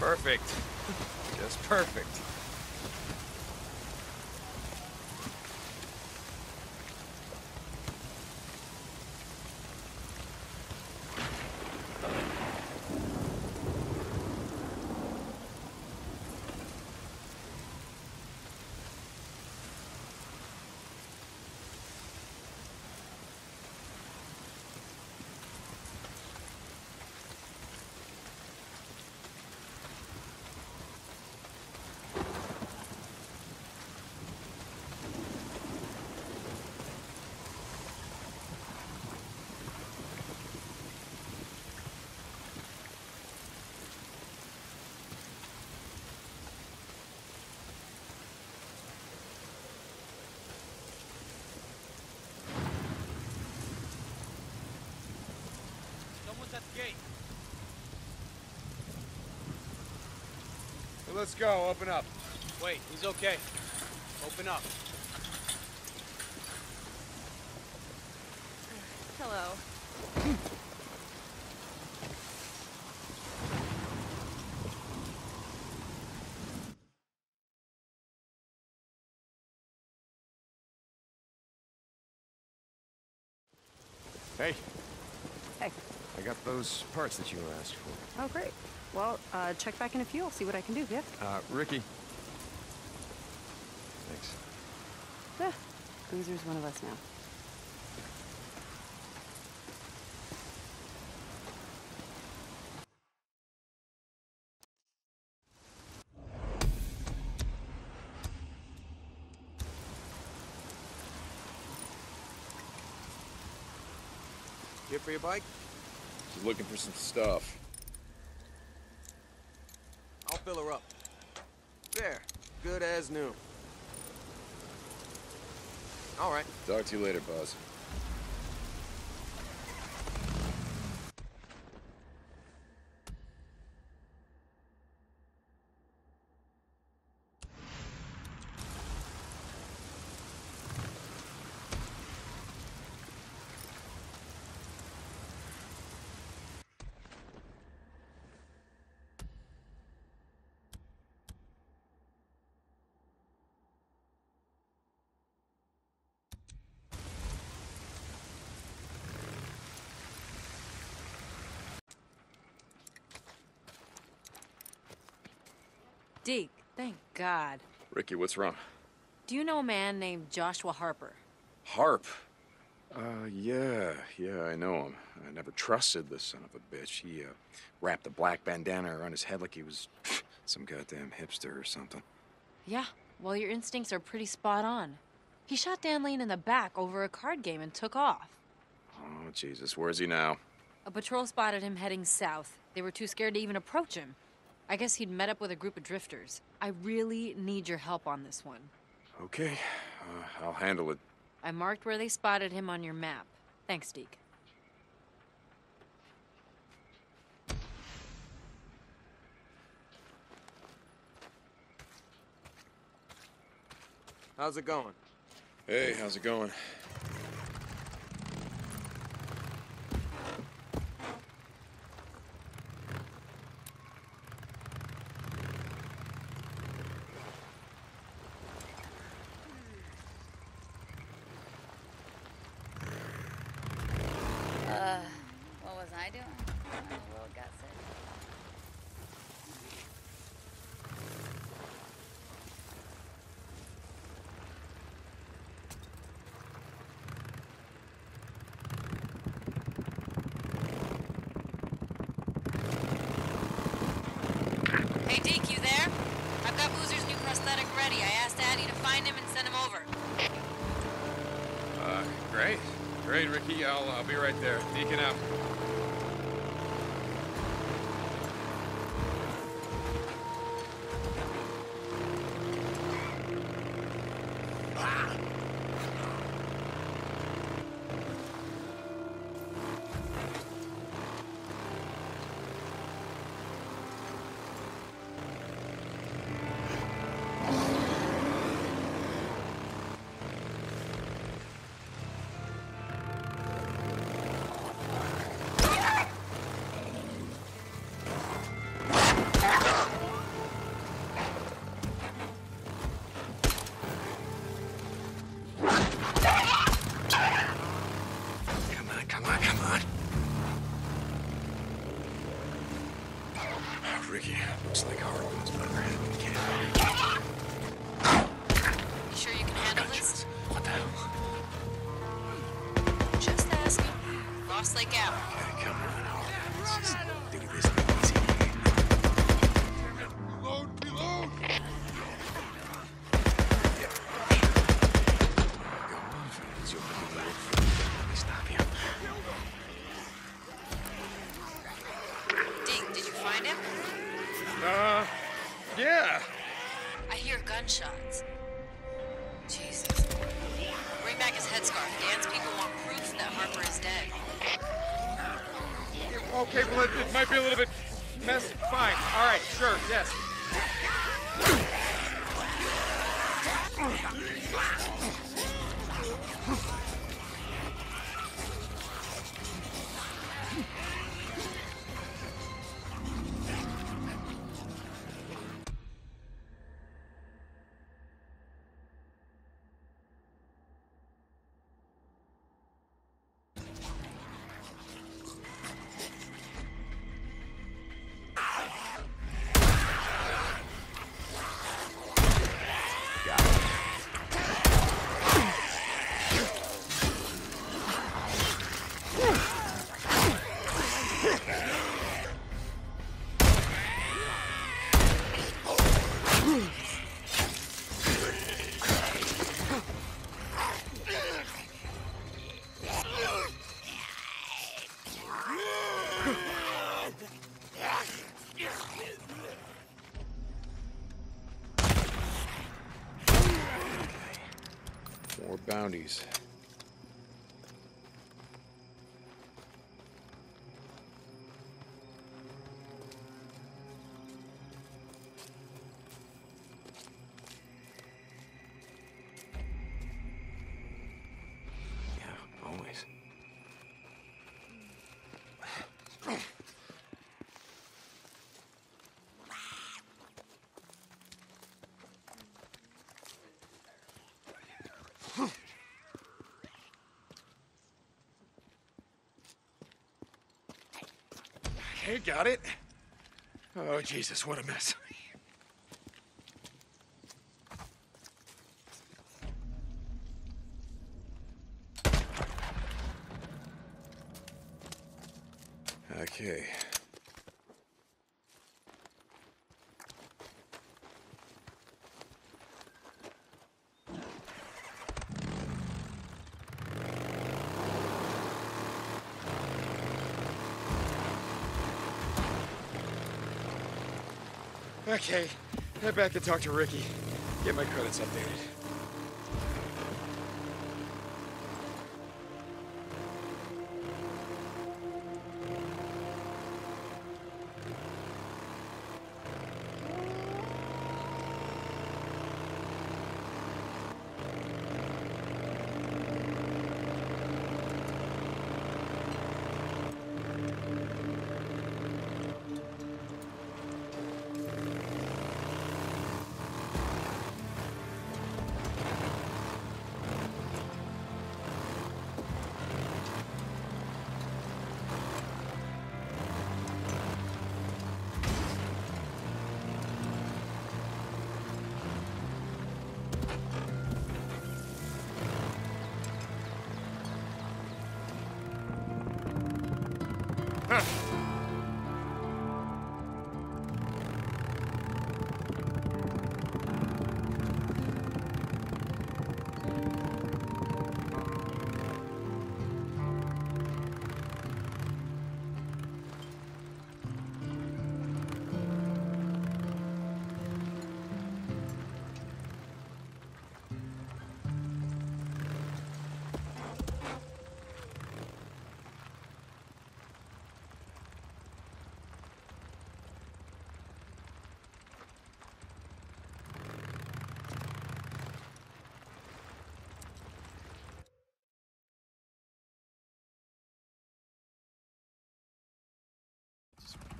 Perfect. Just perfect. Let's go, open up. Wait, he's okay. Open up. Hello. Hey. Hey. I got those parts that you asked for. Oh, great. Well, check back in a few. I'll see what I can do, yeah? Ricky. Thanks. Yeah, Boozer's one of us now. Here for your bike? She's looking for some stuff. Fill her up. There. Good as new. All right. Talk to you later, boss. Deke, thank God. Ricky, what's wrong? Do you know a man named Joshua Harper? Harp? Yeah, I know him. I never trusted the son of a bitch. He wrapped a black bandana around his head like he was some goddamn hipster or something. Yeah, well, your instincts are pretty spot on. He shot Dan Lane in the back over a card game and took off. Oh, Jesus, where's he now? A patrol spotted him heading south. They were too scared to even approach him. I guess he'd met up with a group of drifters. I really need your help on this one. Okay, I'll handle it. I marked where they spotted him on your map. Thanks, Deke. How's it going? Hey, how's it going? Hey, Deke, you there? I've got Boozer's new prosthetic ready. I asked Addy to find him and send him over. Great. Great, Ricky. I'll be right there. Deacon out. Ricky, looks like Harlan's better head than Canada. You sure you can handle this? What the hell? Just asking. Lost Lake out. You gotta come running home. Let's just do this thing easy. Reload! Yeah. Go on, friends. You'll be back. Let me stop you. Ding, did you find him? Yeah. I hear gunshots. Jesus. Bring back his headscarf. Dan's people want proof that Harper is dead. Okay, well, it might be a little bit messy. Fine. All right, sure, yes. More bounties. Hey, got it. Oh, Jesus, what a mess. Okay. Okay, head back to talk to Ricky. Get my credits updated.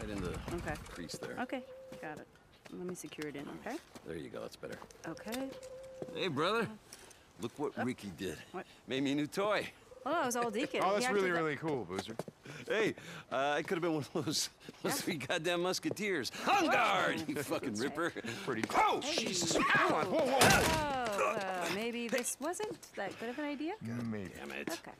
Right in the crease there. Okay, got it. Let me secure it in, okay? There you go, that's better. Okay. Hey, brother. Look what Ricky did. What? Made me a new toy. Well, I was all Deacon. Oh, that's really, really cool, Boozer. Hey, I could have been one of those three goddamn musketeers. On guard, you fucking ripper. Pretty. Oh, hey. Jesus. Ow. Whoa, whoa. Oh, maybe this wasn't that good of an idea? God damn it. Okay.